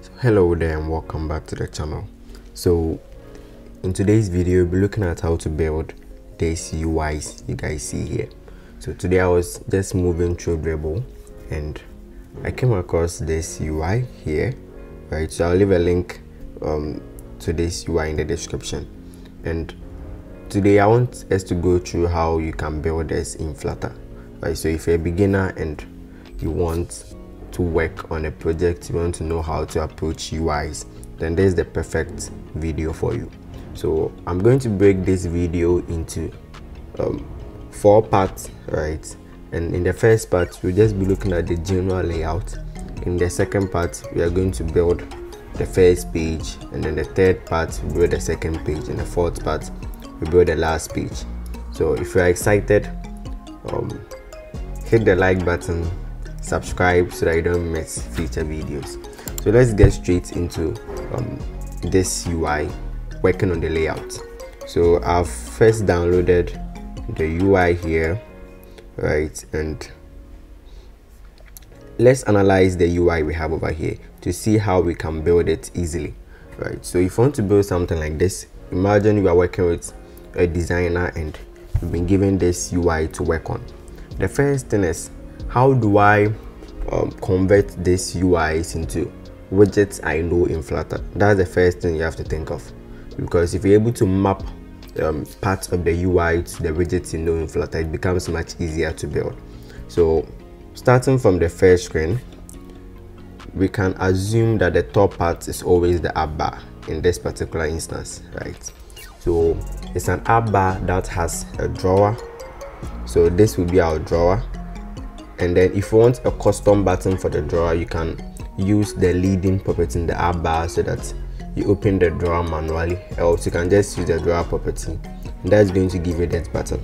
So hello there and welcome back to the channel. So in today's video we'll be looking at how to build these UIs you guys see here. So today I was just moving through Dribbble and I came across this UI here, right? So I'll leave a link to this UI in the description, and today I want us to go through how you can build this in Flutter, right? So if you're a beginner and you want to work on a project, you want to know how to approach UIs, then there's the perfect video for you. So I'm going to break this video into four parts, right? And in the first part we'll just be looking at the general layout. In the second part we are going to build the first page, and then the third part we build the second page, and the fourth part we build the last page. So if you are excited, hit the like button, subscribe so that you don't miss future videos. So let's get straight into this UI, working on the layout. So I've first downloaded the UI here, right, and let's analyze the UI we have over here to see how we can build it easily, right? So if you want to build something like this, imagine you are working with a designer and you've been given this UI to work on. The first thing is, how do I convert these UIs into widgets I know in Flutter? That's the first thing you have to think of, because if you're able to map parts of the UI to the widgets you know in Flutter, it becomes much easier to build. So starting from the first screen, we can assume that the top part is always the app bar in this particular instance, right? So it's an app bar that has a drawer, so this will be our drawer. And then if you want a custom button for the drawer, you can use the leading property in the app bar so that you open the drawer manually, else you can just use the drawer property, and that's going to give you that button.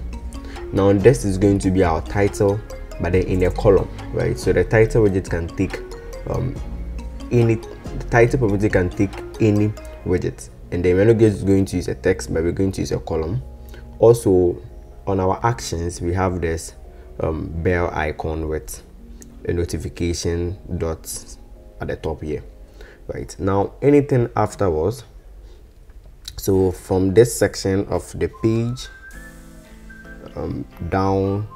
Now this is going to be our title, but then in a column, right? So the title widget can take the title property can take any widget, and then we're not just going to use a text, but we're going to use a column. Also on our actions we have this bell icon with a notification dots at the top here, right? Now anything afterwards, so from this section of the page down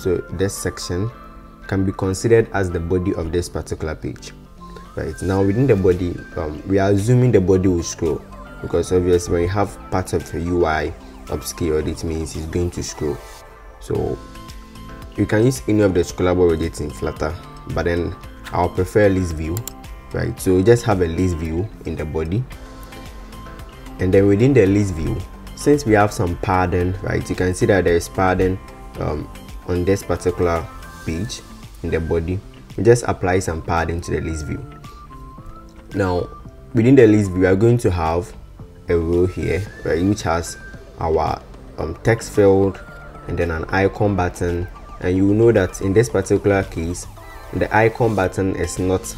to this section can be considered as the body of this particular page, right? Now within the body, we are assuming the body will scroll, because obviously when you have part of the UI obscured, it means it's going to scroll. So you can use any of the scrollable widgets in Flutter, but then I'll prefer list view, right? So just have a list view in the body, and then within the list view, since we have some padding, right, you can see that there is padding on this particular page in the body. We just apply some padding to the list view. Now within the list view, we are going to have a row here, right, which has our text field and then an icon button. And you know that in this particular case, the icon button is not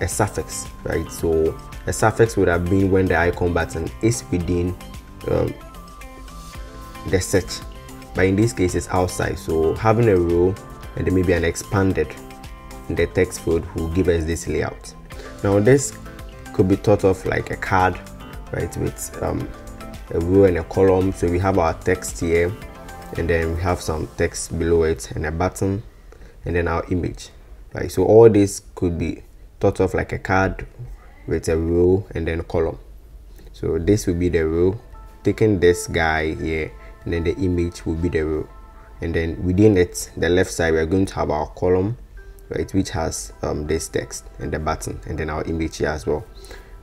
a suffix, right? So a suffix would have been when the icon button is within the search, but in this case it's outside. So having a row and then maybe an expanded in the text field will give us this layout. Now this could be thought of like a card, right, with a row and a column. So we have our text here, and then we have some text below it and a button, and then our image, right? So all this could be thought of like a card with a row and then a column. So this will be the row, taking this guy here, and then the image will be the row, and then within it, the left side, we are going to have our column, right, which has this text and the button, and then our image here as well.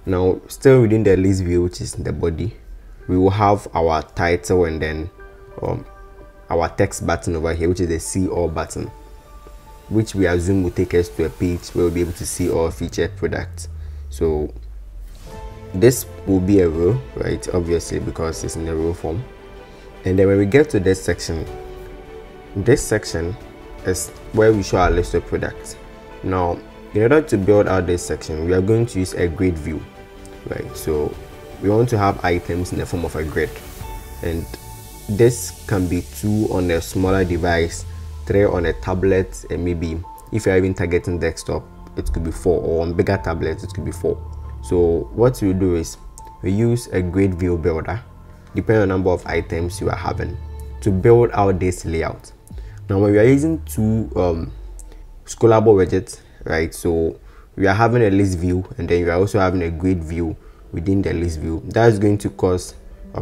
Now still within the list view, which is the body, we will have our title, and then our text button over here, which is the see all button, which we assume will take us to a page where we'll be able to see all featured products. So this will be a row, right, obviously because it's in a row form. And then when we get to this section, this section is where we show our list of products. Now in order to build out this section, we are going to use a grid view, right? So we want to have items in the form of a grid, and this can be 2 on a smaller device, 3 on a tablet, and maybe if you're even targeting desktop, it could be 4, or on bigger tablets it could be 4. So what we do is we use a grid view builder, depending on the number of items you are having, to build out this layout. Now when we are using two scrollable widgets, right, so we are having a list view and then you are also having a grid view within the list view, that is going to cause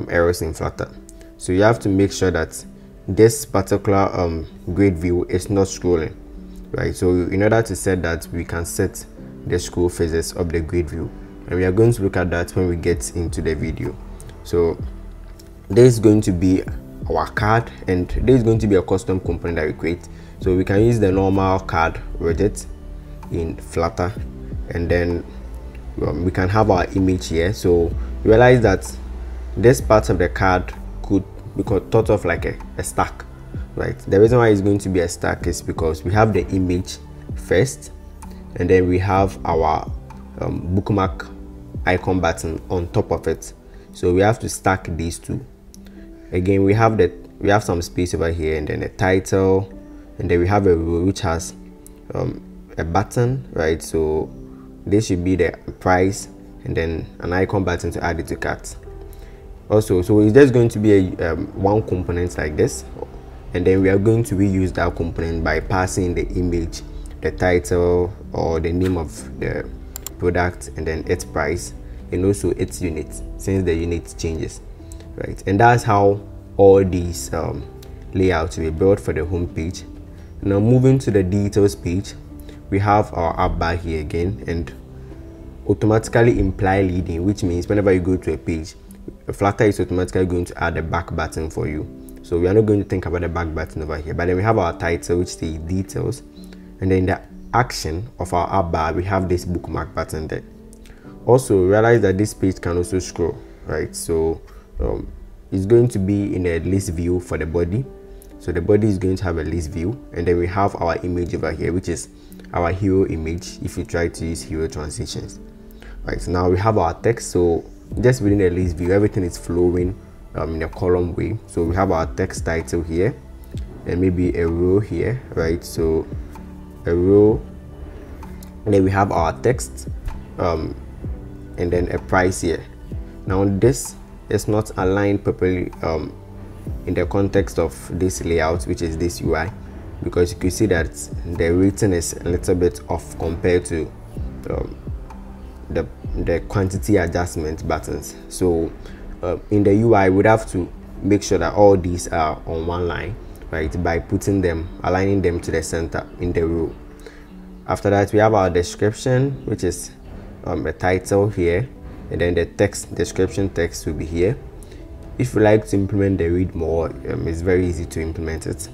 errors in Flutter. So you have to make sure that this particular grid view is not scrolling, right? So in order to set that, we can set the scroll phases of the grid view, and we are going to look at that when we get into the video. So this is going to be our card, and this is going to be a custom component that we create. So we can use the normal card widget in Flutter, and then we can have our image here. So realize that this part of the card could be thought of like a stack, right? The reason why it's going to be a stack is because we have the image first, and then we have our bookmark icon button on top of it. So we have to stack these two. Again, we have some space over here, and then a title, and then we have a row which has a button, right? So this should be the price, and then an icon button to add it to cart. Also, so it's just going to be a one component like this, and then we are going to reuse that component by passing the image, the title, or the name of the product, and then its price, and also its unit, since the unit changes, right? And that's how all these layouts will be built for the home page. Now moving to the details page, we have our app bar here again, and automatically imply leading, which means whenever you go to a page, Flutter is automatically going to add a back button for you. So we are not going to think about the back button over here. But then we have our title, which says details, and then the action of our app bar, we have this bookmark button there. Also realize that this page can also scroll, right? So it's going to be in a list view for the body. So the body is going to have a list view, and then we have our image over here, which is our hero image if you try to use hero transitions, right? So now we have our text. So just within the list view, everything is flowing in a column way. So we have our text title here, and maybe a row here, right? So a row, and then we have our text, and then a price here. Now this is not aligned properly in the context of this layout, which is this UI, because you can see that the written is a little bit off compared to the quantity adjustment buttons. So in the UI, we'd have to make sure that all these are on one line, right, by putting them, aligning them to the center in the row. After that, we have our description, which is a title here, and then the text, description text will be here. If you like to implement the read more, it's very easy to implement it.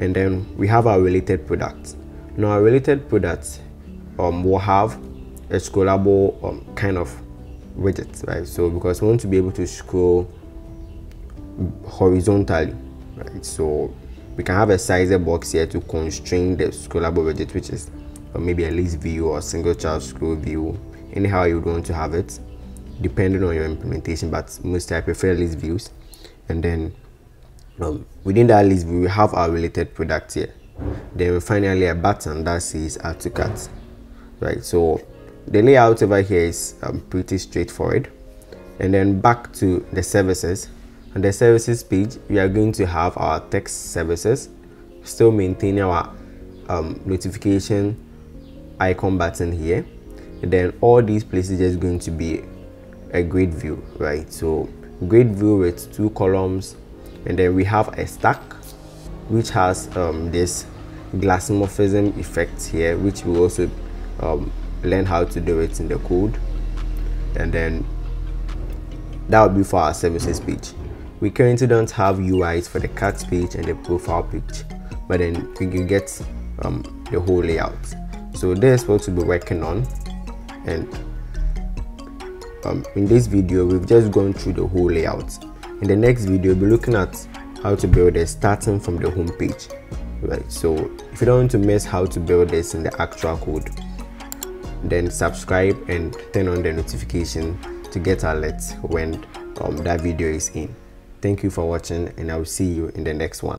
And then we have our related products. Now our related products will have a scrollable kind of widget, right? So because we want to be able to scroll horizontally, right? So we can have a sizer box here to constrain the scrollable widget, which is maybe a list view or single child scroll view, anyhow you would want to have it depending on your implementation, but mostly I prefer list views. And then within that list view, we have our related product here. Then finally a button that says add to cart, right? So the layout over here is pretty straightforward. And then back to the services. On the services page, we are going to have our text services, still maintaining our notification icon button here. And then all these places is going to be a grid view, right? So grid view with two columns, and then we have a stack which has this glassmorphism effect here, which will also learn how to do it in the code. And then that would be for our services page. We currently don't have UIs for the cart page and the profile page, but then we can get the whole layout. So this is what we'll be working on, and in this video we've just gone through the whole layout. In the next video we'll be looking at how to build it starting from the home page, right? So if you don't want to miss how to build this in the actual code, then subscribe and turn on the notification to get alerts when that video is in. Thank you for watching, and I will see you in the next one.